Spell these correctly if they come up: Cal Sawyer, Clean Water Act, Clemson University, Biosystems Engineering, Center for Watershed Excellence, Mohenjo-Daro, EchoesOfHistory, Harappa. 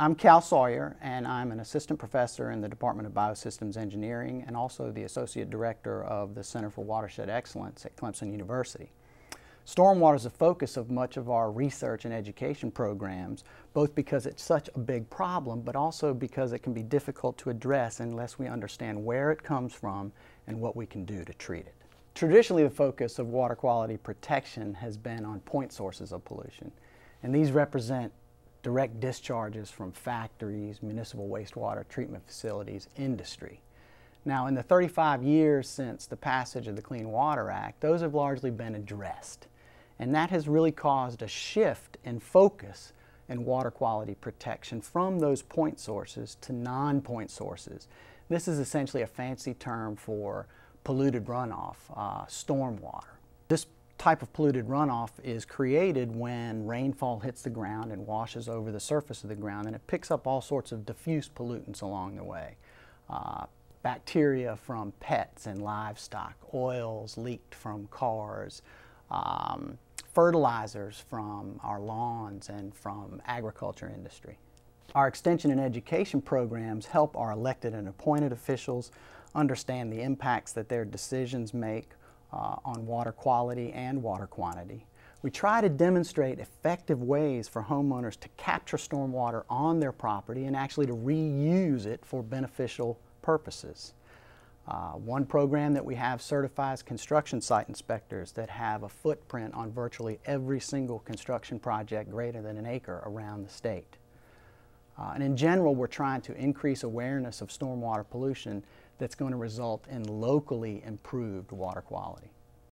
I'm Cal Sawyer, and I'm an assistant professor in the Department of Biosystems Engineering and also the associate director of the Center for Watershed Excellence at Clemson University. Stormwater is the focus of much of our research and education programs, both because it's such a big problem, but also because it can be difficult to address unless we understand where it comes from and what we can do to treat it. Traditionally, the focus of water quality protection has been on point sources of pollution, and these represent direct discharges from factories, municipal wastewater treatment facilities, industry. Now, in the 35 years since the passage of the Clean Water Act, those have largely been addressed. And that has really caused a shift in focus in water quality protection from those point sources to non-point sources. This is essentially a fancy term for polluted runoff, stormwater. This type of polluted runoff is created when rainfall hits the ground and washes over the surface of the ground, and it picks up all sorts of diffuse pollutants along the way. Bacteria from pets and livestock, oils leaked from cars, fertilizers from our lawns and from agriculture industry. Our extension and education programs help our elected and appointed officials understand the impacts that their decisions make on water quality and water quantity. We try to demonstrate effective ways for homeowners to capture stormwater on their property and actually to reuse it for beneficial purposes. One program that we have certifies construction site inspectors that have a footprint on virtually every single construction project greater than an acre around the state. And in general, we're trying to increase awareness of stormwater pollution that's going to result in locally improved water quality.